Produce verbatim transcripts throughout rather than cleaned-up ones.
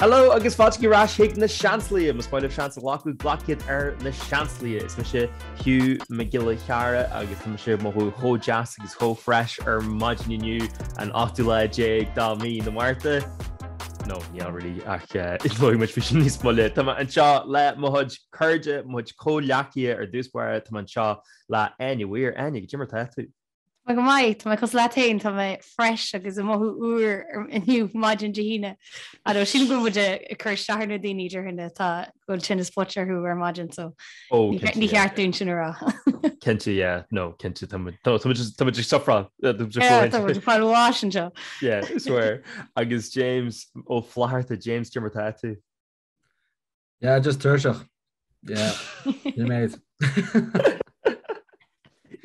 Hello, agus fáilte rás hiic na seanslaí, mas páile seanslach go glaciad ar na seanslaí. Is mis sé Hugh Carr agus mis sé mothú thó jazz agus thó fresh ar maid niniu an ochtúla dé dá mí na Marta. No, yeah, really. Ach, it's very much fishing this bullet. Taman cha la mohaj courage, mohaj cold lackey or this where taman cha la anywhere any. Jimmer tattoo. My might, my cos Latin, Tama fresh, because a mohu ur and you imagine Jehina. I don't she go with a curse Shaharna Dini Jerhina, thought good tennis butcher who were imagine so. Oh, you can't be cartoon chinera. Kentu, yeah, no, Kentu, Tama, Tama just Tama just suffer. Yeah, Tama just part of Washington. Yeah, I swear. I guess James Ó Flatharta, James Jimmer Tattoo. Yeah, just Tershach. Yeah, you made it.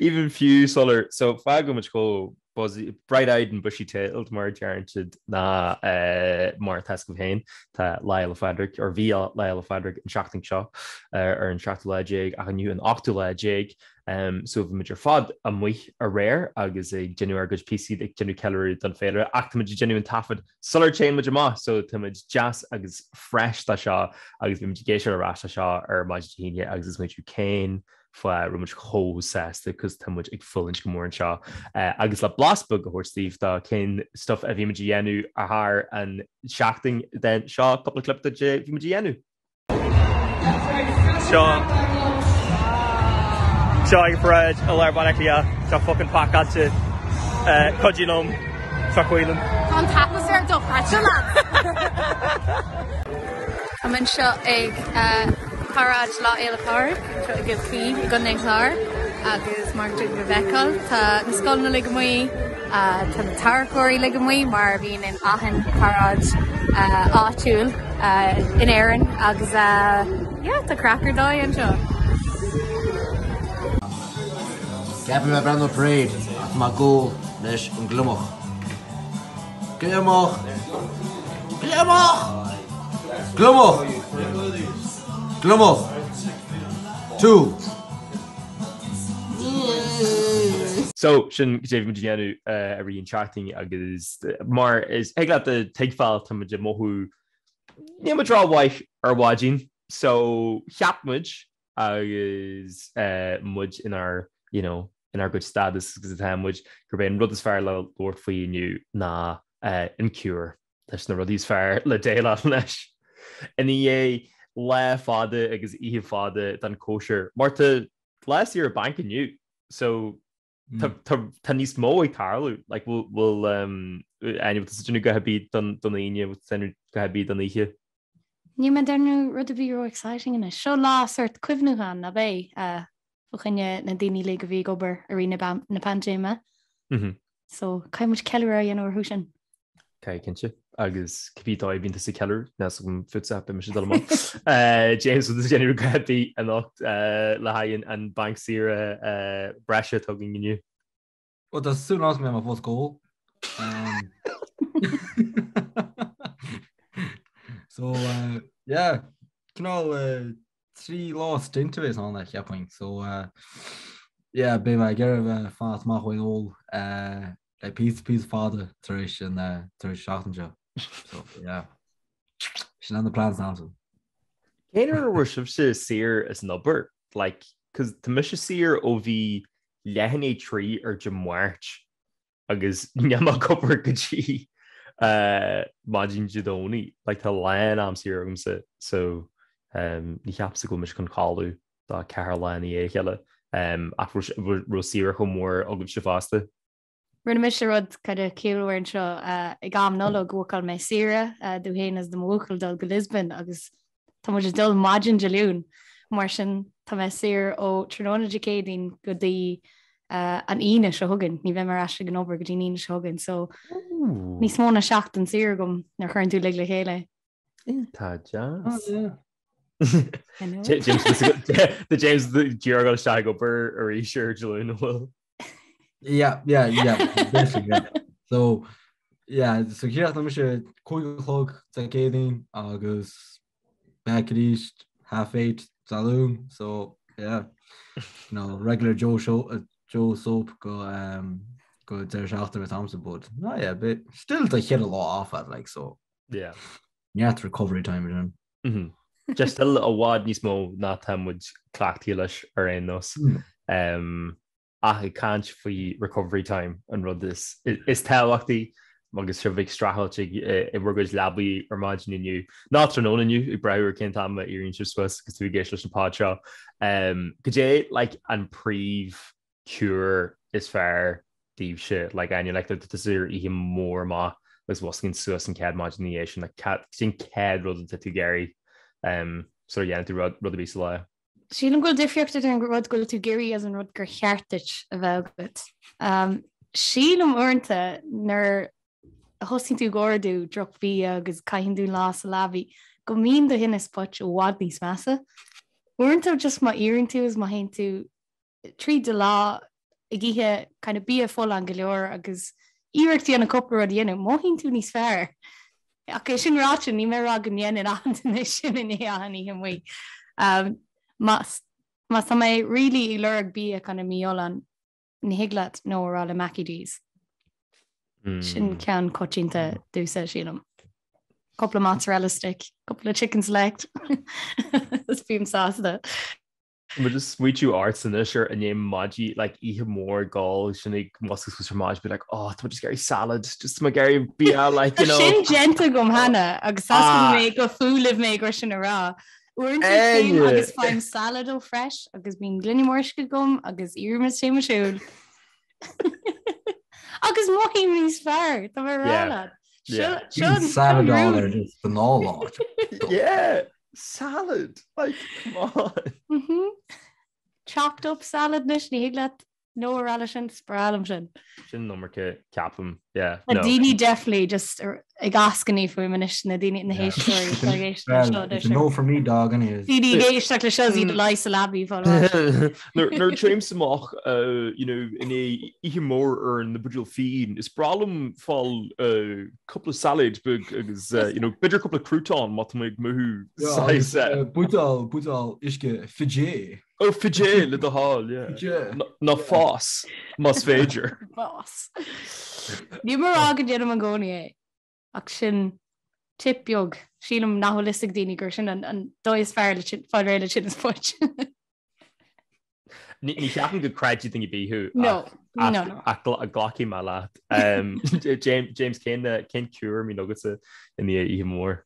Even few solar so fago much go was bright-eyed and bushy-tailed more talented na uh more task of hain ta Lyle Fadrick or via Lyle Fadrick and Shachting Shaw or in Shachtola Jig I knew an Octola Jig um so major fod am we a rare agus a genuine good P C the genuine calorie done failure act much genuine taffed solar chain much ma so timage jazz agus fresh ta shaw agus mitigation or rasha shaw or majhenia agus much you can for much whole says because too much full inch more and shaw agus la blastbug horse Steve da can stuff of imagenu ahar and shafting then shaw couple clip the imagenu shaw shaw fred alarbanica shaw fucking podcast uh coginum shaw coilum on top of served up I'm in shaw egg uh Paraj la eile car, try to give fee, gun in car, agus Mark to Vecal, ta Niscolna Ligamui, uh to the Taracori Ligamui, Marvin in Ahen Paraj, uh Atul, uh in Erin, agus uh yeah, the cracker die and so. Gabby my brand of parade, my goal, Nish and Glumach. Glumach! Glumach! Glumach! Glummo! Two! So, Shin David Gianu, uh, re enchanting, I guess, Mar is, I got the take file to Majamohu, Yamadraw wife or Wajin. So, Yapmuj, I guess, uh, Mudge in our, you know, in our good status, because the time which Gerbain Rudders Fire Lord for you knew, nah, uh, in cure. There's no Rudders Fire, La Day La Flesh. And the yay. La father, I guess, he father than kosher. Marta, last year banking you, so to Tanis Moe Carlo, like we'll will um anyway, this is going to be done done in with Senator Gabi done here. You mean there no rather be real exciting in a show last or Quivnuhan, na bay, uh, Fukanya Nadini League of Egober, Arena Bam Napanjema. So, how much calorie are you in our Hushan? Okay, can't you? Agus Kavita I've been to see Keller, now some foots up in Michelle. Uh James with the general Grabby and not uh Lahayan and Banks here uh Brasha talking in you. Well that's soon as me my first goal. Um, so uh yeah, Knall uh three lost into it on that yeah point. So uh yeah, be my girl fast mach with all uh like peace peace father Thresh and uh Thresh Shachtinger. So yeah, she's on the plans now. Gainer worship to seer as number like because the Misha seer ov lehne tree or Jamarch, I guess Nyama Copper Kaji, uh, Majin Jidoni, like the land I'm seeing. So, um, the Hapsical Mishkan Kalu, the Carolina Yella, um, after Rosira Homor Ogum Shavasta. Rinne mishe rud kada kiel wearin sho a gam nolo gwokal me sira do hain as the mwokal dal Lisbon agus tamuj dal majin jaloon marshin tamesir o trinona jikadin gudi an ina shogan ni vem rasha gnober gudin shogan so ni smona shachtan sirgum na current to legle hele ta ja James the James the Giorgo Shago Burr or Isher Jaloon will yeah yeah yeah basically yeah. So yeah so here I'm sure cool clock taking August back at east half eight saloon so yeah you know regular Joe show uh, Joe soap go um go there's after the Thompson board no yeah but still they hit a lot off at like so yeah neart recovery time with him. Mm-hmm. Just a little wad ní smó ná tam would clacti leis ar an nos. Um, I can't for recovery time and run this. It's tellachty. Magus Civic Strahalchig, it works labby or imagining you. Not known in you, Brower can't have my earrings just was because we get such a pod show. Um, could you like and preve cure is fair deep shit like and you like the desire even more ma was wasking suicide and cad imagination like cat think cad rather than to Gary. Um, so yeah, to rather be Salah. She'll go different and Rod go to Gary as in Rodger Hertage about it. Um, she'll earned a ner. Hosting to Gordu, Druk Via, because Kahindu Las Lavi, go mean the Hinnis Putch, Wadney's Massa. Weren't just my earing to is my hand to treat the law, Agiha kind of be a full Angelora, because Ericti on a couple of the end, Mohin to Nis fair. Okay, Shinrachin, Nimeragan Yen and Antonishin and Yahani and we. Um, must, must I really lurg be a kind of Miolan, Nihiglat, no Ralamakidis. Shin can cochinta do says you know, couple of mozzarella stick, couple of chicken select. That's beam sauce that. But just we do arts in this shirt and name Maji like even more goal. Shinny muscles was Maji be like, oh, it's just Gary salad, just my Gary be like you know. Shin gentle gum Hannah, a sausage make a fool of make Russian raw. We're into same. I guess find salad or fresh. I guess being Glenny Morshka gum. I guess ear must same as you. Oh, because Mohin is fair. The Marella. Yeah. Should salad all there is the no lot. Yeah. Salad. Like, come on. Mm-hmm. Chopped up salad, Nishni Higlat, no Ralishan, Spralamshin. Shin number Capum. Yeah. Nadini definitely just a gascony for Minish Nadini in the H. No, for me, dog, and his. D D H. Tuckler shows you the Lysalabi for Nor James Moch, you know, in a Ehimor or in the Budgel Fiend. Is Bralum fall a couple of salads, but, you know, better couple of crouton, Matamig Muhu size. Budal, Budal, Ishke, Fiji. Oh, Fiji, little hall, yeah. Not Foss, must Fager. Foss. Numeraga Jedamagonier. Action tip yog, Sheilum Naholistic Dini Gershon and and Doy's fair legit is much. Nishakin could cry, do you think you'd be who? No, no, no. A glocky malat. Um, James, James, can can cure me nuggets in the even more.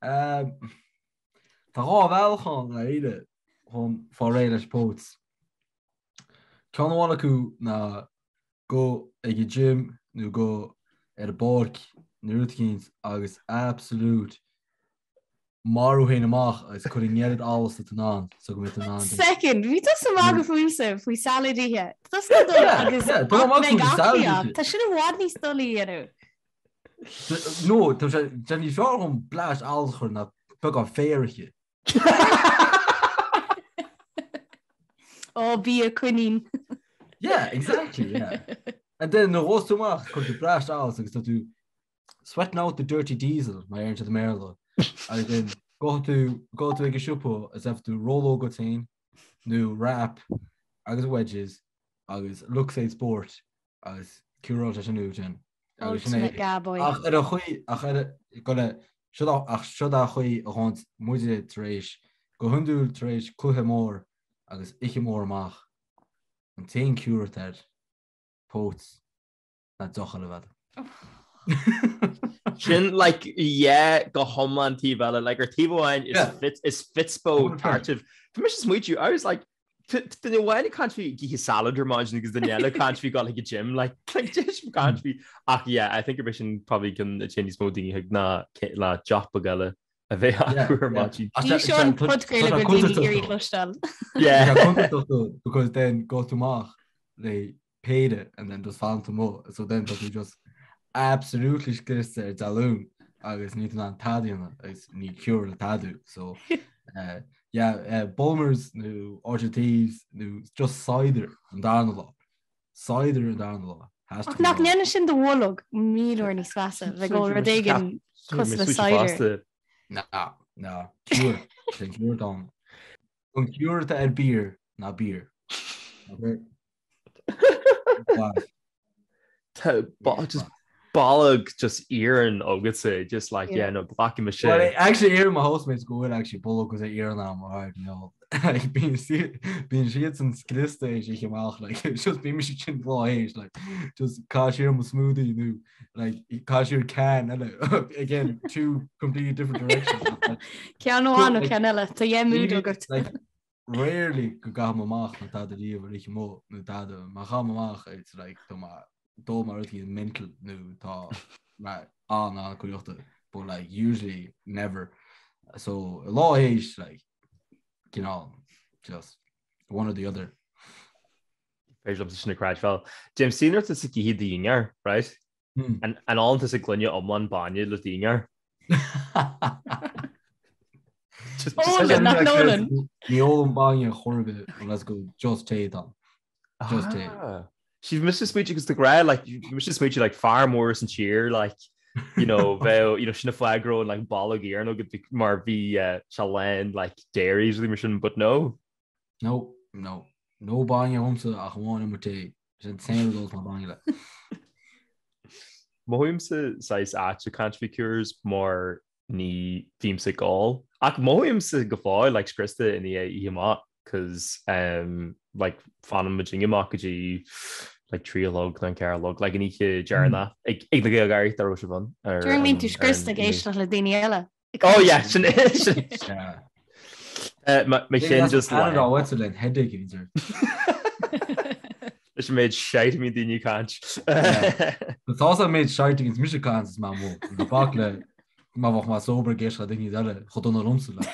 Um, the whole Valhon, I eat it on for Irish boats. Conwalaku na go a gym, you go at a bark. Nurtkins agus absolute maru hinamach is cutting yet alles to nan so with nan second we just amaga for himself we salad here that's not the agus salad ta should have wadni stoli you know no to Jenny Jorgen blash alles for na bug on fairje oh be a queen yeah exactly yeah and then the roast to mach could the blash alles to do sweating out the dirty diesel, my errand to the Merlot. I then go to go to a gishupo as if to roll over team, new wrap, I guess wedges, I guess look say sport, I guess curate as a new gen. I guess a gaboy. Ach, a hui, ach, a gonna shut up, ach, shut up, hui, haunt, muddy trash, go hundu trash, kuhemor, I guess ichimor mach, and team curated, pots, that's all about it. Shin like yeah go home on T-Vella like our T-Vella is yeah. Fitz is Fitzbo tartive for me just meet you I was like the New country give salad or margin because the yellow country got like a gym like like just country ah yeah I think ambition probably can change his mode thing na la job bagala ave akur machi you should put great a good thing here Lustal yeah because then go to Mark they paid it and then just found some more so then we just absolutely scrister Dalum. I was need an Tadian, I need cure Tadu. So uh, yeah, uh, Bulmers, new R G Ts, new just cider and Danilo. Cider and Danilo has to knock Nenish in the Wolog, me or any swassa, like all Rodegan custom cider. No, no, cure, thank you, Don. Cure to a beer, not beer. Okay. But just bollock just earing ogitse, just like yeah, yeah no blocky machine. Well, actually, earing my housemate's good. Actually, bollock was an earing arm, alright, no. Like being see, being shits and skill stage, you came out like it's just being shitting for age, like just cashier smoothie, you know, like cashier can and again two completely different directions. Kiano ano canella, so yeah, mood will go to. Rarely could go mach not out the leave rich mo not mach, it's like Toma Toma mental new thought right on on but like usually never. So a lot of age like you know just one or the other. Very opposition to crash fell. James Senior to Siki the Yar, right? Hmm. And and all to Siglunya on one banya Lutinar. Just, oh, just not Nolan. The old banya horrible. Let's go. Just take it. Just take it. She misses me because the grad like you misses me like far more and cheer like you know well you know she flag grow and like ballogir and I'll get the Marvi uh Chaland like dairies with the mission but no no no no banya home to I want him to same results my banya. Mohimsa size actually can't be cures more ni themes like all. Ak mohimsa gafa like Krista in the E M A because um like fan of Majinga like trialogue than Carolog like an each jarna like the Gary Taroshavan or during me to Krista Geisha Daniela. Oh yeah, yeah. Uh, my my shin just I don't know what's it headache in there. It made shite me the new canch. It's also made shite against Michigan is my move. The Barclay Mavach my sober Geisha Daniela Hotono Rumsula.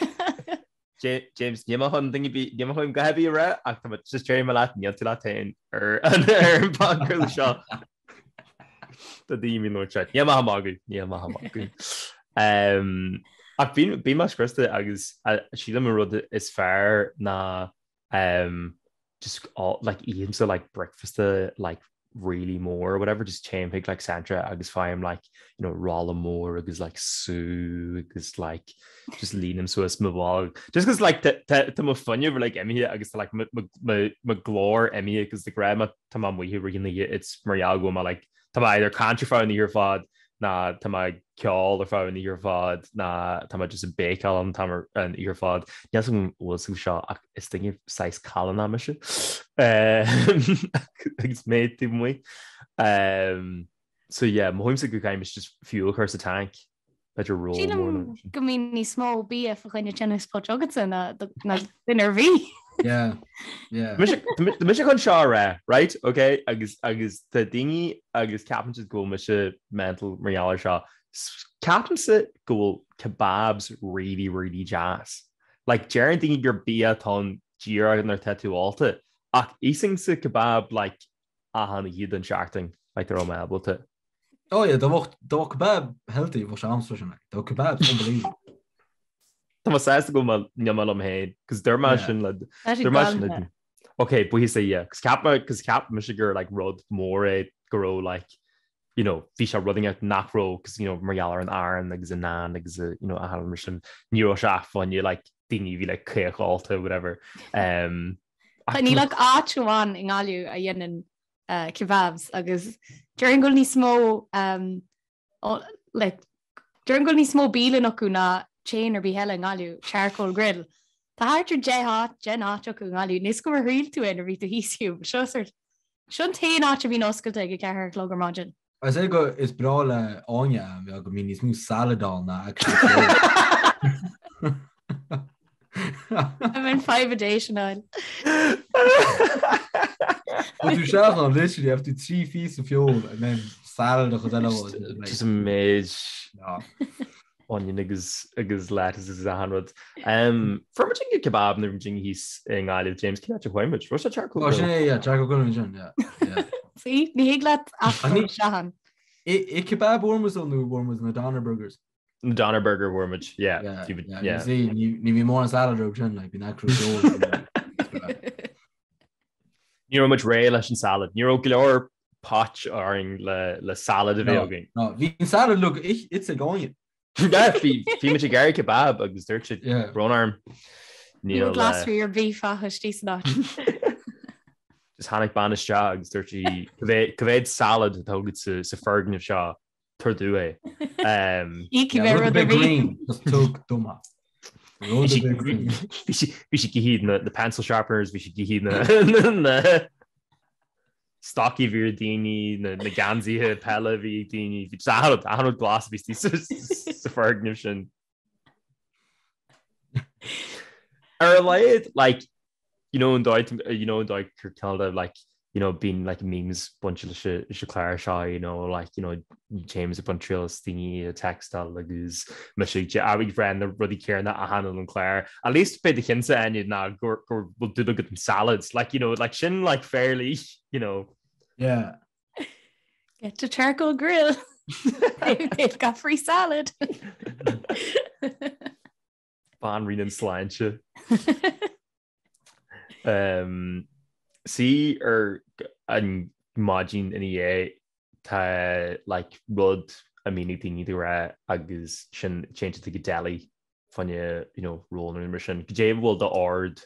James, you know how I'm thinking. You know how I'm going to be right. I'm just sharing my Latin. You're Latin or or Bangladesh. The demon no chat. You know how I'm going. You know how I'm going. Um, I've been been much Krista. I guess she let me road is fair. Na um, just all like even so like breakfast like really more or whatever. Just chain pick like Sandra. I guess I'm like you know Rolla more. I guess like Sue. I guess like. Just lean him so it's my wall. Just because like the the most fun you were like Emmy I guess like my my my glore Emmy because the grandma tamam we here really it's Mariago my like tam either country for in the year fad nah tam I call or for in the year fad nah tam I just a bake on tam and year fad yeah some was who shot it's thinking size column amish uh it's made him way um so yeah my home's a good game is just fuel curse the tank. Sílim go mí smó bí a chuine tennispótogata na na nerví. Yeah, yeah. The mission con Shara, right? Okay, agus agus the dingy agus captain's goal mission mental Mariala Shaw. Captain's goal kebabs really really jazz. Like Jaron thinking your beer ton Gira and their tattoo alta. Ach eating the kebab like ahan you done sharting like they're all mad about it. Oh yeah, the walk the kebab healthy was amazing. The kebab unbelievable. Thomas says to go mal nyamalom head because they're mashing like they're mashing. Okay, but he say yeah, because cap because cap Michigan like rod more grow like you know fish are running out macro because you know Mariala and Aaron like Zanan like you know I have mission neuroshaf on you like thingy like cake alter whatever. Um, I need like Archuan in alu a yen and uh kebabs agus during only small um all, like during only small beeling okuna chain or be helling alu charcoal grill the heart your j hot jen ochoku alu niscover real to enter to his you show sort shouldn't he not to be no skill take a car clogger margin I say go is brawler onya we go mean is new salad all now actually I'm in five a day Chanel. But you shall not literally have to three feasts of fuel and then salad or whatever. Just a mage. Onion niggas, niggas, lettuces, a hundred. Um, from a jingy kebab and the jingy he's in out of James. Can I check how much? What's a charcoal? Oh, yeah, yeah, charcoal. Yeah, yeah. See, the higlat after Shahan. A kebab warm was on the warm was in the Donner burgers. Donner burger wormage, yeah, yeah, you would, yeah. yeah. You see, you need more salad option, like be natural. You know much relish and salad. You know galore potch or in the the salad of the no, the salad look, ich, it's a going. Yeah, fi fi much gary kebab, agus dirch it, yeah. Brown arm. You would last for your beef, ah, she's not. Just Hanik Banish Shaw, agus dirchy. Kaved salad, the whole it's a fergan of Shaw. Tardue. Um, e que yeah, the green. Just took Duma. We should get heed in the, the pencil sharpeners. We should get heed in the stocky virdini, the ganzi pella virdini. Just I had I had a glass of this for ignition. Are related like you know and you know and like Canada like. You know, being like memes, bunch of shit, Shaklara, you know, like, you know, James, a bunch of thingy, textile, lagoos, Mashicha, I would friend, the Ruddy Karen, that Hannah and Claire, at least pay the hints and you know, or we'll do look at them salads, like, you know, like shin, like fairly, you know. Yeah. Get to charcoal grill. They've got free salad. Bon Renan Slancha. Um, see or and imagine in the a to like rod I mean anything either right agus shin change to Gideli when you you know rolling in Russian Jay will the ord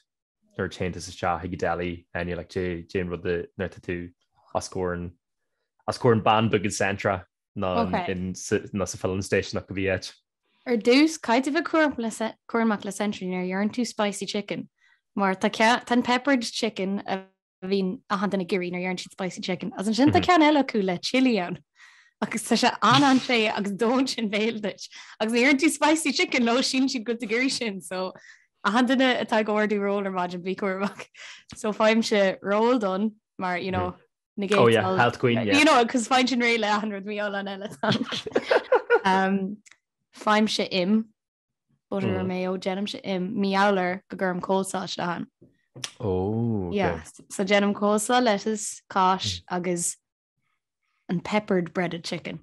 or change to Shah Gideli and you're like Jay Jane rod the not to do Oscorn Oscorn band big centra non in not the filling station that could be it or deuce kind of a corn corn macla century near you're in too spicy chicken Martha cat and peppered chicken uh, bhín a hand in a giri nor she's spicy chicken as an sin the canela coola chili on agus sa an an sé agus don't sin veildish agus you're too spicy chicken no shin she good to giri shin so a hand in a tag ordu roll or imagine be cormac so fine she roll done mar you know negate oh yeah all, health queen yeah you know because fine she really a hundred me all on um fine she im butter mm. mayo genim she im meowler gurm cold sauce on oh okay. Yeah so genom coleslaw lettuce kosh agus and peppered breaded chicken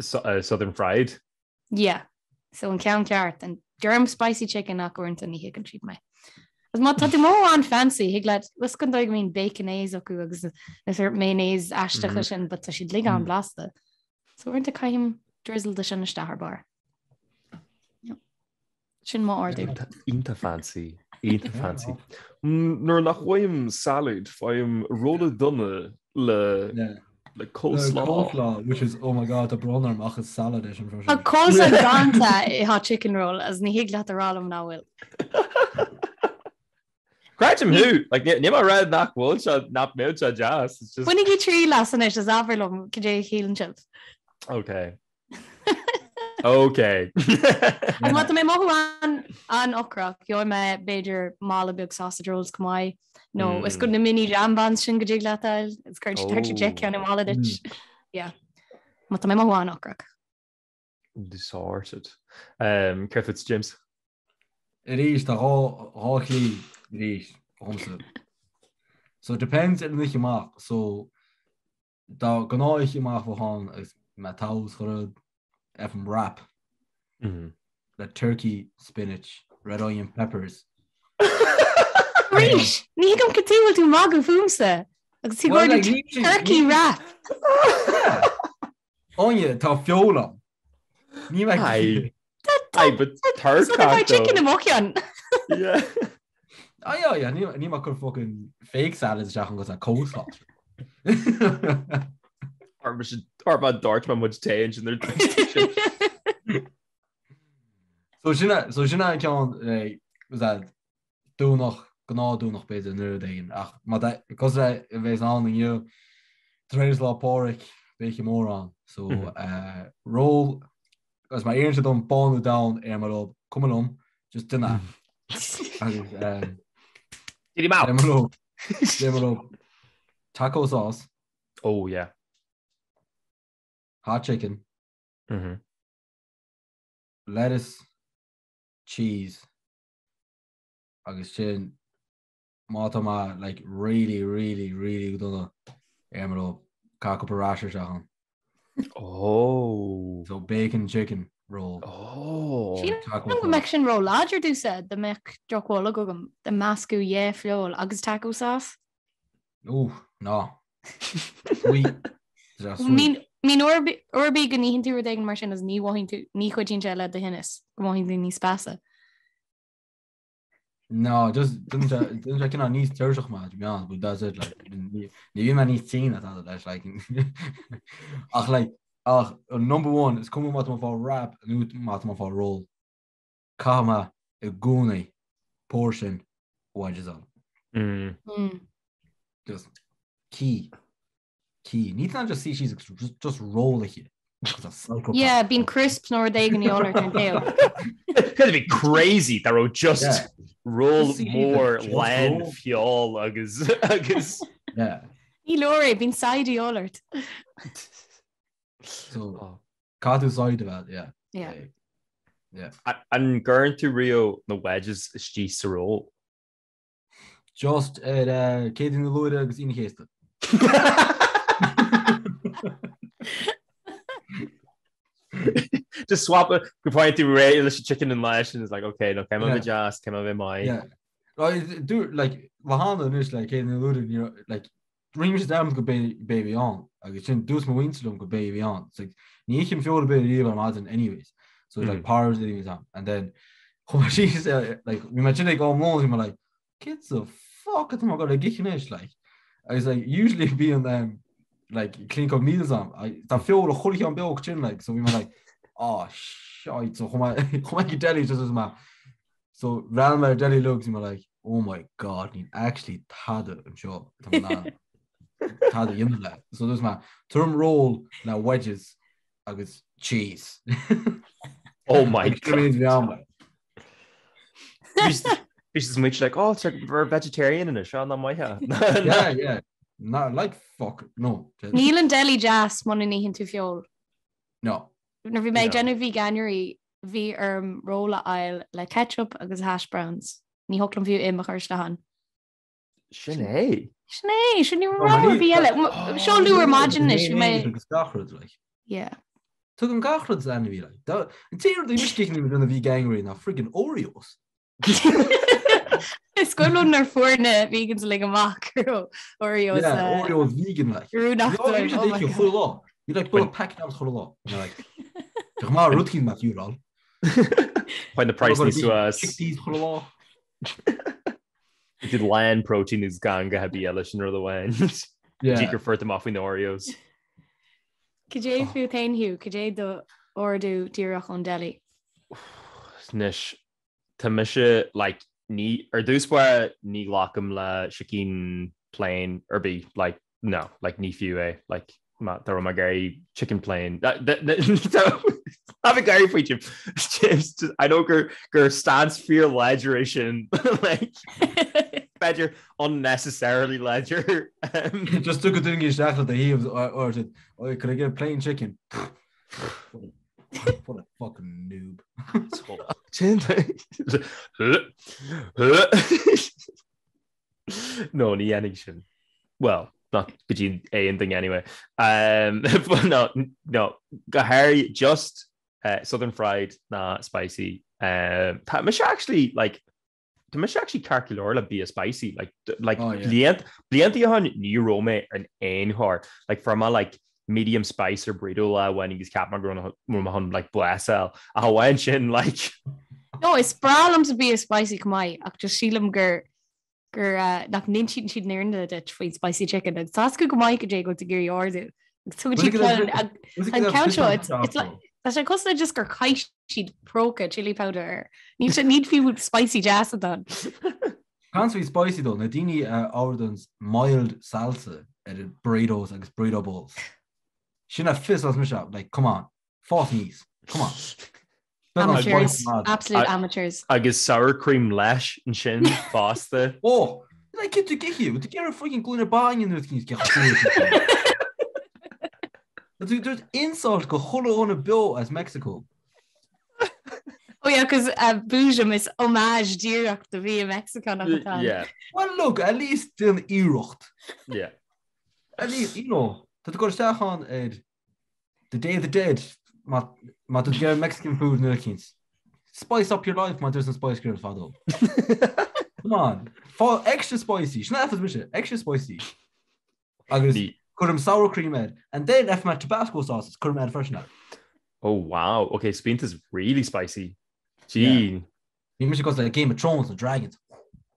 so uh, southern fried yeah so in Count Cart and germ spicy chicken not going to any hick and cheap my as much that more on fancy he glad was going to mean baconese or agus a certain mayonnaise ashtakhin but so she'd lig on blast so we're to kind drizzle the shin star bar yep shin more order into fancy Eitha fancy. Nor nach waim salad, waim rolled dunne le le coleslaw, which is oh my god, the brother mach is salad is in front. A coleslaw ganta hot chicken roll as ni higla the rollum now will. Crack him who like ni ma red knock wood shot nap milk shot jazz. It's just when you tree last night is averlum kj healing chips. Okay. Okay. And what the memo on on okra, you're my major malabug sausage rolls come I. No, it's good in a mini jambans shin gjiglata. It's courage to check on maladich. Yeah. What the memo on okra. Disarted. Um Griffiths James. It is the whole hockey reach. So it depends on the mark. So the gonna ich mark for han is metaus for F M wrap, mm-hmm. The turkey, spinach, red onion, peppers. Great! You can continue to magu fumsa. Because he ordered turkey wrap. Onion, tafiola. You make it. Aye, but turkey. What about chicken and mokian? Yeah. Oh yeah, yeah. You you make fucking fake salads. Just because of coleslaw. Or about Dortmund would change and they're so Shina so Shina can was that do noch genau do noch better no then ach but that because I was on you trails law poric beetje more on so uh roll because my ears are done bone down and my up coming on just dinner and uh get him out envelope envelope taco sauce oh yeah hot chicken, mm-hmm. Lettuce, cheese. I guess chin, matama like really, really, really good on the emerald kakaparasha shahan. Oh, so bacon chicken roll. Oh, she know the Mexican roll larger do said the Mex Jockwalla gugum the masku yeah flool. I guess taco sauce. Oh no, sweet. That's sweet. Mean- I mean, orbi orbi gan níhin tú ar d'eagan mar sin as ní bhain tú ní chuidín sé le de hinnis go bhain tú ní spasa. No, just didn't I didn't I cannot need thirst much, yeah, but that's it like. Ní bhí man ní seen that that like. Ach like Ach, number one is coming out of our rap and coming out of our roll. Comma, a goonie portion, wedges on. Mm. Mm. Just key, key. Need to not just see she's just, just roll it here. Yeah, being crisp nor they going to honor her tail. That'd be crazy. That would just yeah. roll just more just land roll. Fuel. I guess. I guess. Yeah. Hey, Laurie, been sidey alert. So, can't decide about yeah. Yeah. Like, yeah. I, I'm going to Rio the wedges she roll. Just at uh, Katie and the Lloyd is in Hester. Just swap it. Good point to Ray, unless chicken and lash, and it's like, okay, look, I'm over jazz, came over my. Yeah. Like, dude, like, Lahana is like, Katie and the Lloyd, you know, like, Dreams them go baby on. Like, it shouldn't do some wins to them go baby on. It's like, you can feel a bit of evil imagine, anyways. So it's mm. like powers that he was on. And then she said, like, we mentioned like all more, and we're like, kids the fuck at them, I got a gickish. Like, I was like, usually being them, like, clinic of meals on. I that feel a holy on Bill chin, like, so we were like, oh, shite. So, how my, how my daddy just was my. So, round my daddy looks, and we're like, oh my god, he actually had it. I'm sure. Had the internet. So, there's my term roll, now wedges, I guess, cheese. Oh my god! He's just much like, oh, it's like we're vegetarian and a shot on my hair. Yeah, yeah. Not like fuck no. Neil and Deli Jas money need to fuel. No. Never no. made Jenny veganuary v erm roller aisle like ketchup agus hash browns. Ni hooked on view in Makarstahan. Shane. Shane, shouldn't you remember be like? Show Lou imagine this. You may. Yeah. Took him gachrod anyway, like that. And see, they just kicking him in the V gangrene now. Freaking Oreos. It's going on their phone. Vegans like a mock Oreos. Yeah, uh, Oreos vegan like. You're not doing it for long. You like put a packet out for long. You're like, come on, routine, not you, lol. Find the price needs to us. Chickpeas for long. Did land protein is ganga happy elish and other way. Yeah, you refer them off with the Oreos. Could you feel pain, Hugh? Could you do or do Dirach on Delhi? Nish Tamisha, like, knee or do square knee lockum la chicken plain or be like, no, like, knee few, eh? Like, throw my Gary chicken plain. Have a Gary for you, James. I know her, her stands for exaggeration, like, badger unnecessarily ledger. Um, just took a thing you shackled the heaves or, or said, oh, could I get a plain chicken? what, a, what a fucking noob. No, the animation. Well, not between a and thing anyway. Um, but no, no, Gahari just uh, southern fried, nah, spicy. Um, Tamisha actually like. Tamisha actually carculorla be a spicy like like blient blient yahan new rome and einhar like from a like medium spice or burrito la when he's capma grown like blasel a Hawaiian shin like no it's problem to be a spicy kamai after shilam ger ger that ninchi she near the that spicy chicken and sasku kamai je go to gear yours so you can and count it's it's like that's like cost just ger kite she'd proca chili powder. Need to need few spicy jazz done. Can't be spicy though. Nadini uh, Orden's mild salsa at burritos and burrito bowls. She not fist as much up. Like, come on, false knees. Come on. Amateurs, absolute I, amateurs. I guess sour cream lash and shin pasta. Oh, like get to get you to get a freaking glue in a bang in those things. There's insult go hollow on a bill as Mexico. Oh yeah, because uh, Boojum is homage direct to be a Mexican at the time. Yeah. Well, look, at least still Erocht. Yeah. At least, you know, that the Gorstach on the Day of the Dead, but to get Mexican food Nurkins. Spice up your life, man. There's some spice girls, father. Come on. For extra spicy. Schnaff is mission. Extra spicy. I guess cut him sour cream head. And then if my Tabasco sauce, cut him out first now. Oh wow. Okay, Spint is really spicy. Gee. You must have got like Game of Thrones and Dragons.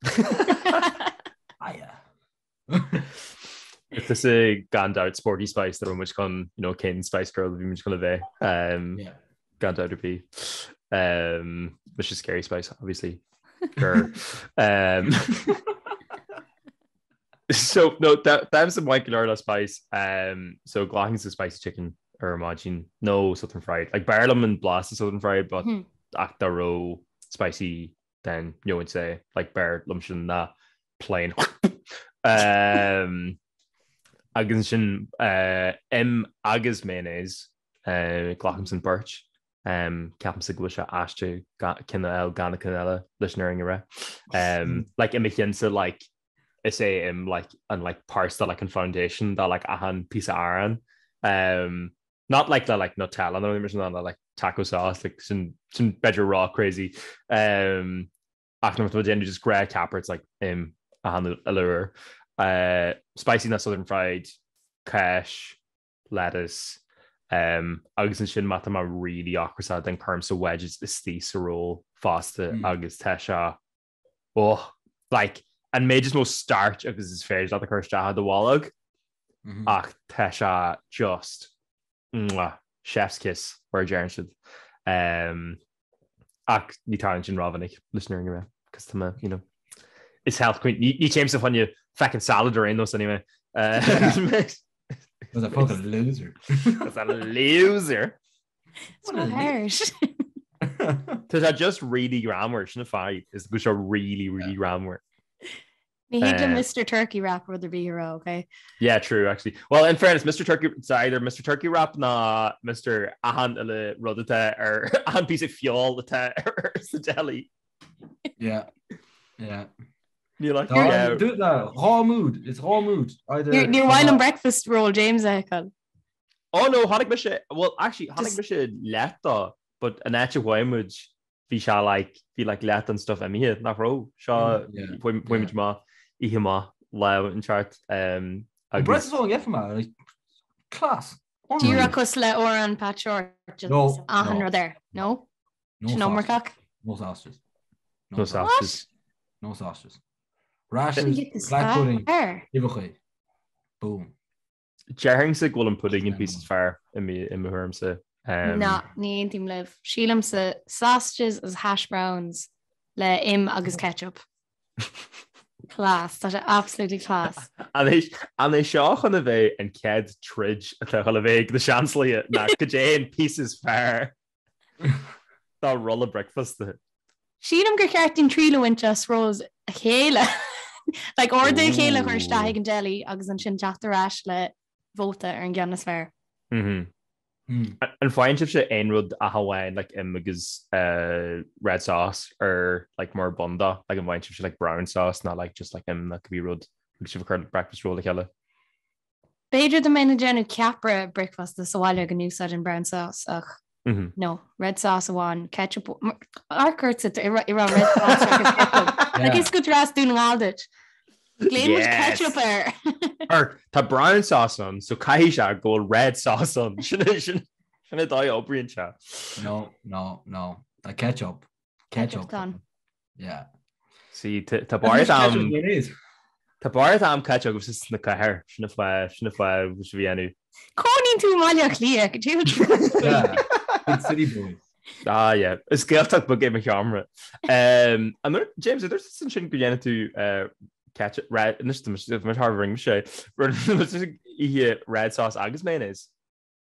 Hiya. It's a ganned out sporty spice that which come, you know, Cain Spice Girl, which kind of a um, yeah. ganned out would be, um, which is scary spice, obviously. um, so no, that that was a molecular spice. Um, so glachan is a spicy chicken or imagine no southern fried like barlam and blast is southern fried, but hmm. acta row spicy. Then you would say like bear lumshin that plain. um. Agashin uh M Agas mayonnaise uh Glachams and Birch um Captain Siglisha Ashtu Kinel Ghana Canela Lishneringara. Um like Imikinsa like I say him like and like parts that like in foundation that like ahan piece of iron. Um not like the like Nutella, no mention that like taco sauce, like some some bedroom raw crazy. Um after just grey cappers like um ahan allure. Uh, spiciness, southern fried, cash, lettuce. Um, agus and sin matama really awkward than curms of wedges, estes, roll, faster, agus tesha. Oh, like, and may just no starch because it's fair, not the curse jaha, the wallag. Ach, tesha, just mwah, chef's kiss, where Jaren should. Um, ach, you can't in Ravanik, listening around because the you know, it's health queen. You change stuff on you. Fucking salad or in those anyway. Uh, yeah. That's a fucking loser. That's a loser. It's not harsh. Because I just really grammar. Shouldn't fight. It's which are really, really yeah. grammar. We hate uh, Mister Turkey Wrap or the be hero, okay? Yeah, true. Actually, well, in fairness, Mister Turkey, it's either Mister Turkey Wrap, nah, Mister Ahan Ele Rodata or Ahan piece of fuel the or the deli. Yeah, yeah. You're like, no, yeah. do it now. Raw mood. It's raw mood. Either your your wine and breakfast roll, James. I can. Oh no, Hanik Bisha. Well, actually, Hanik Bisha letta, but an actual wine mood. We shall like feel like letta and stuff. I mean, here not raw. Shall point point to ma, ihima, lao and chart. Um, breakfast is all get from that. Class. Do you request le oran patchor? No, no, there. No, no more cock. No sausages. No sausages. No sausages. Rashes, black pudding, ibuchy, boom. Jaring said golden pudding and pieces of fire in me in my home so. No, ni intim live. Sheelam said sausages as hash browns, le im agus ketchup. Class, that's absolutely class. And they and they shock on the way and kids tridge at the holiday the chancellor at Mac Jane pieces fire. That roll of breakfast. Sheelam gur cartin trilo and just rose a chéile. Like or the Kayla Hirsch Dahig and Jelly, Agus and Shin Chatter Ashlet, Vota, and Gannis Fair. Mm hmm. And friendships at Enrod, a Hawaiian, like Immigas, uh, red sauce, or like more bunda, like in friendships like brown sauce, not like just like him that could be road, which is a current breakfast roll, like Hella. Pedro the Menagenu Capra breakfast, the Sawala Ganu Sudden brown sauce. Ugh. Mm-hmm. No, red sauce one, ketchup. Our curts at Iran red sauce. Like it's good to ask doing all that. Glen with ketchup there. Or the brown sauce on, so Kaisha go red sauce on. Shouldn't I die over in chat? No, no, no. The ketchup. Ketchup. Ketchup yeah. See, Tabaratam. Tabaratam ketchup was just in the car. Shouldn't I? Shouldn't I? Which we knew. Corning to Malia clear. Yeah. City boy. Ah, yeah. It's good to talk about camera. Um, and there, James, there's some shit going to uh, catch it red. And this is much harder ring show. Red sauce, Agus mayonnaise.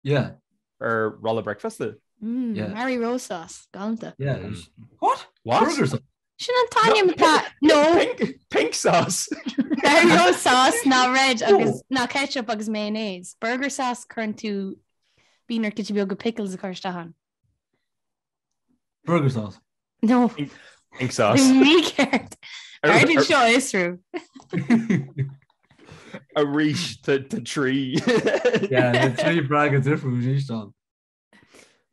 Yeah. Or roll of breakfast. Mm, yeah. Mary Rose sauce. Ganta. Yeah. Mm. What? What? Shouldn't Tanya with that? No. Pink, pink sauce. Mary Rose sauce, not red. Agus, not ketchup, Agus mayonnaise. Burger sauce, current to. Beaner could you be a good pickles of Karstahan? Burger sauce. No. Pink, pink sauce. Me carrot. I didn't show this through. A reach to the tree. Yeah, the tree brackets are from Nishan.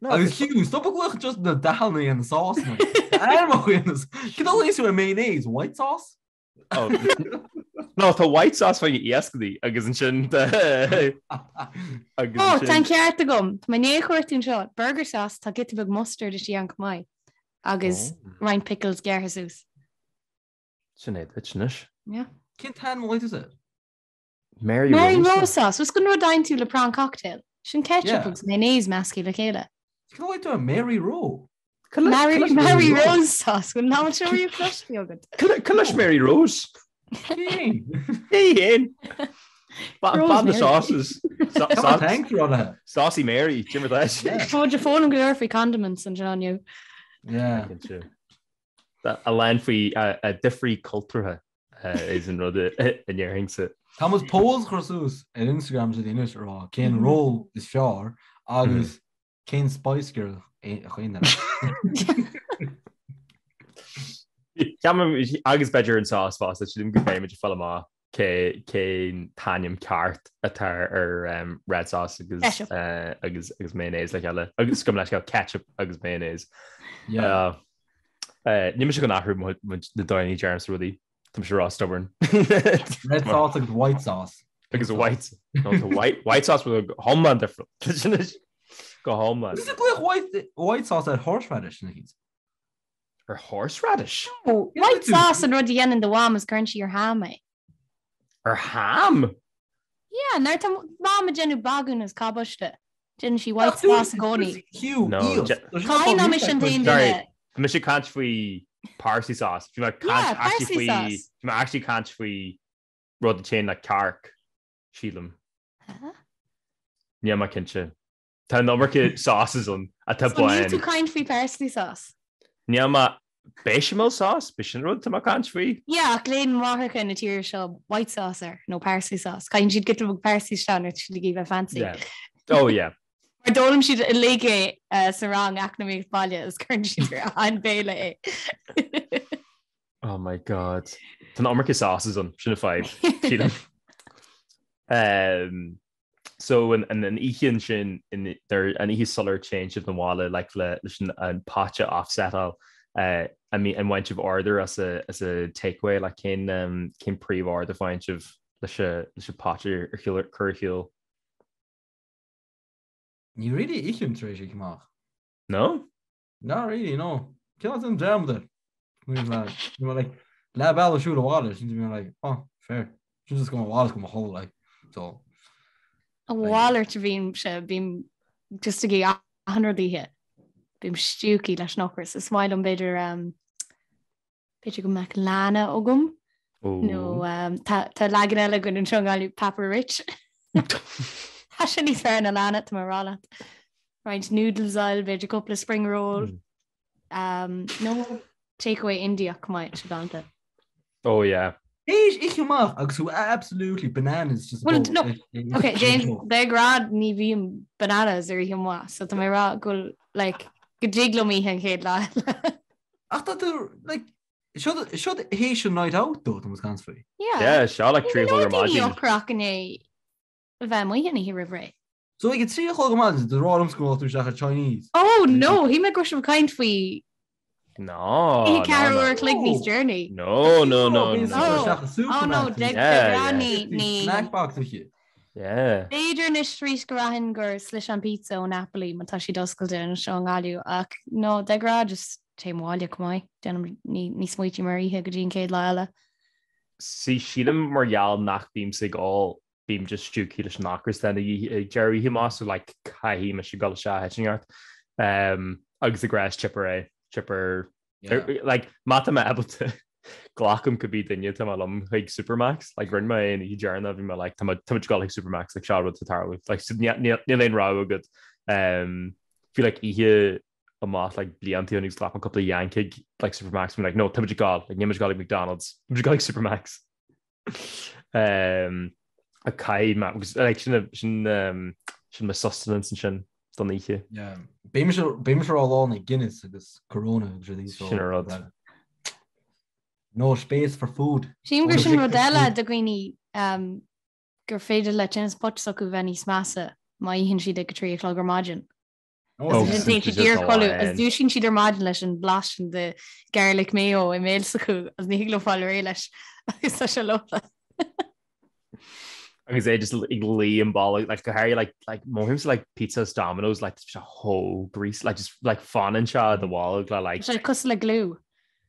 No, I was huge. Stop looking just the downy and the sauce. Animal goodness. Can only see a mayonnaise, white sauce? Oh, no, the white sauce for you yesterday. I guess shouldn't. Oh, thank you. To gum. My new curtain shot burger sauce. I'll get to big mustard as you yank my. I guess Ryan pickles, Gerhardsus. It's an it, it's nish. Yeah. Can't handle it, is it? Mary, Mary Rosa. Rosas. Was going to dain to le prawn cocktail. Sin ketchup yeah. mayonnaise masky le chéile. Can I do a Mary Roe? Mary Mary, Mary Rose, Rose sauce. Well, now I'm sure you flush me good. Can Mary Rose? Hey, hey, but the sauces. Sa- sa- thanks, Rona. Saucy Mary, Jimmy Dash. Hold your phone and go for condiments and John you. Yeah, that a land for a a different culture is another in your hands. Thomas Paul's crosses and Instagrams with English raw. Can roll is sure. August. Kane Spice Girl. Agus Badger and Sauce Foss, that she didn't give image of Falama, Kane, Tanyam Cart, Atar, or Red Sauce, Agus Mayonnaise, like Ella, Agus Scumlash, Ketchup, Agus Mayonnaise. Yeah. Nimishagan Afro, the Diony Germs, really. I'm sure all stubborn. Red Sauce and White Sauce. Because white, white, white sauce was a whole man different. Go home, man. Is it like white white sauce and horseradish? Or horseradish? No, yeah, white sauce and ruddy in the warm is crunchy or ham, eh? Or ham? Yeah, now tam mama genu bagun is kabushta. Didn't she white sauce goni? No, Kaina mission thing. Sorry, mission can't free Parsi sauce. You might can't actually you might actually can't free rod the chain like Kark, Sheelam. Yeah, my kinship. Tá nómarcha sauces on a tablaen. So you two kind free parsley sauce. Ní ma bechamel sauce, bishin rud tá ma can't free. Yeah, Glen Mark and a tier show white sauce or no parsley sauce. Kind you'd get the parsley standard to give a fancy. Yeah. Oh yeah. Or don't she like a sarang acnamic balia is crunchy on baile. Oh my god. Tá nómarcha sauces on shin five. Um So and and an Ian Shin in there and he solar change of the walla like le and pacha offset all uh I mean and went of order as a as a takeaway like can um can pre-order find of the the pacha or curriculum. You really Ian treasure come off? No, not really. No, kill them down there. We like you were like la ball shoot the water. She's been like oh fair. She's just going water's going to hold like so. A waller to beam beam just to get a hundred hit. Beam stooky lash knockers. It's why don't better um pitch go mac lana ogum. No um ta ta laginella good and chung all papa rich. Hashin is fair in a lana to Marala. Right noodles I'll be a couple of spring roll. Um no takeaway India come out Shadanta. Oh yeah. Ich mag absolutely bananas just well, no. Okay, James, they grad ni vim bananas or him was. So to my ra go like giglo me and head la. I thought like should should Haitian night out though was ganz free. Yeah. Yeah, shall like three whole imagine. Crocane Vamway and he river. So we could see a whole imagine the Rollums go through Shaka Chinese. Oh no, he make go some kind free. No, he can't work like this journey. No, no, no, no. Oh, no, oh, no. Deck yeah, the yeah. Snack box with you. Yeah. Adrian is three Grahinger, slish on pizza on Napoli, Matashi Duskel down and showing all you. No, the garage is Tame Walia, come on. Then ni ni Smoochy Marie, Higgin Cade Lila. See, Sheelam Morial knock beam sig all beam just stukish knockers. Then Jerry, him also like Kahima Shigolasha Hitching Art. Um, Uggs the grass chipper, chipper yeah. er, like matama able to glockum could be the new time alum like supermax like run my and you jarn of him like too much got like supermax like shot with the tar with like near lane raw good um feel like he here a moth like Leonti on his slap a couple of yankig like supermax from like no too much got like image got like McDonald's you got like supermax um a kai max like shin shin um shin my sustenance and shin done here yeah Beamish are all on the Guinness because Corona is released. No space for food. Sheen Grishin Rodella, the greeny, um, Gerfeda Latinas Potsuku Venice Massa, my Hinshi de Katria Clogger Margin. Oh, as Dushin Cheater Marginlish and Blash and the garlic mayo, and Melsuku, as Nihilo Fallerelish. It's such a love. I can say just legally symbolic, like Harry, like like more him like pizzas, Domino's, like just a whole grease, like just like fun and shot at the wall, like just like custom like glue.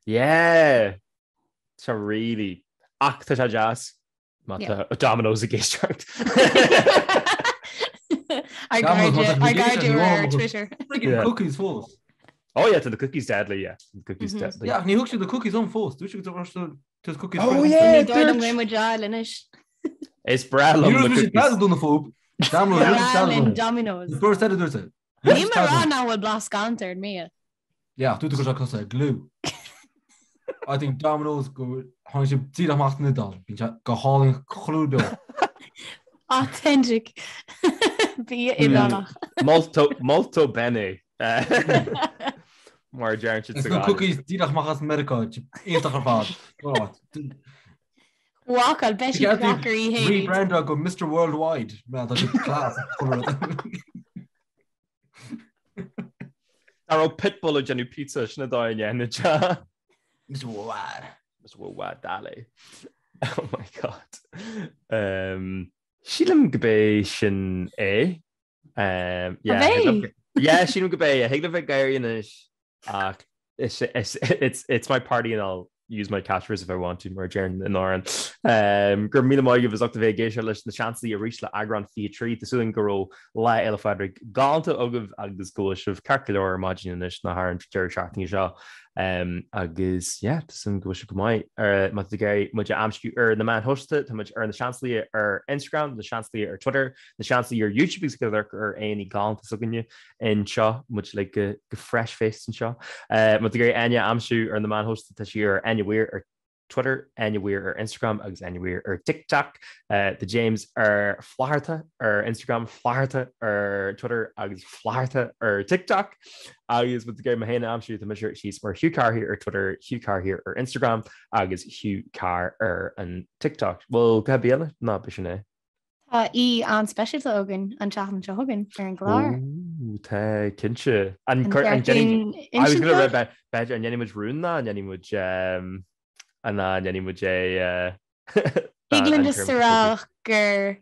Yeah, so really, act as a jazz. Not yeah. uh, Domino's, a gay strike. I guard you. I guard you on Twitter. Yeah. Cookies first. Oh yeah, to the cookies, deadly. Yeah, the cookies, mm-hmm. deadly. Yeah, and he hooked you the cookies on first. Do you rush to the cookies? Oh yeah, it's Brad. You were just Brad doing the food. Domino's. The first editor said. Him around now will blast counter me. Yeah, do the cookies on glue. I think Domino's go. How much did they make in the dollar? Because go hauling glue. Authentic. Be in dollar. Molto, molto bene. More giant cookies. Did they make in America? It's a fraud. What? Walk on Bessie Crockery. Hey, rebrand go Mister Worldwide. Man, that's class. Our pitbull is a new pizza. Schneider in Yannicha. Mister Worldwide. Mister Worldwide, Dali. Oh my god. Um, Shilam Gabe Shin A. Um, yeah. Yeah, Shilam Gabe. I think the Vagarianish. Uh, it's it's it's my party, and I'll use my catchphrase if I want to. Merger and Noran. Um, Grimina Moyov is up to Vagation list. The chance that you reach the Agron Theatre, the Suling Garo, La Elefadric, Galta Ogov, Agnes Golish of Carcular, Imaginish, Nahar, and Jerry Sharknishaw. Um, agus yeah, to some go should come out. Er, much amshu er the man hosted, how much earn the chancellor or Instagram, the chancellor or Twitter, the chancellor YouTube is going to work or any gone to something you and Shaw, much like a fresh face and Shaw. Uh, much the guy Anya amshu earn the man hosted this year anywhere or Twitter, anywhere or Instagram, agus anywhere or TikTok. Uh, the James or Flatharta or Instagram, Flatharta or Twitter, agus Flatharta or TikTok. Agus with the guy Mahana Amshu, the measure she's or Hugh Carr here or Twitter, Hugh Carr here or Instagram, agus Hugh Carr or and TikTok. Well, Gabriella, not Bishane. Uh, e on special to Ogan and Chapman to Hogan, Fair and Glar. Ooh, ta Kincha. And Kurt and Jenny. I was going to read about Badger and Jenny would ruin that and Jenny would, um, and then any would say, England is Sarah Ger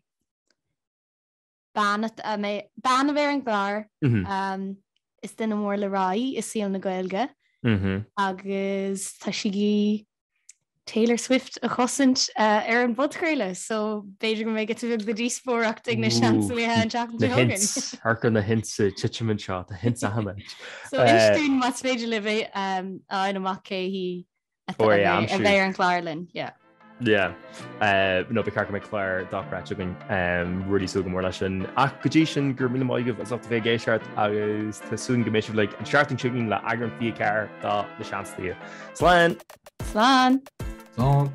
Banet, a may ban of Aaron Glar, um, is then a more Larai, is Seal Nagoelga, Agus Tashigi, Taylor Swift, a Hossent, uh, Aaron Budkrela. So Beijing may get to the G four acting the chance we had Jack and Hogan. Harkin the hints, Chichaman shot, the hints of Hammond. So interesting, what's Beijing Livy, um, I know Mackay. Oh yeah, I'm sure. There in Clarlin, yeah. Yeah. Uh, no, but Carca McClure, Doc Ratchigan, um, really so good more lesson. Akujishin, Gurmina Moyov, as of the Vega shirt, I was to soon commission like and Sharton Chicken, La Agron Fiacar, the Chancellor. Slan. Slan. Slan.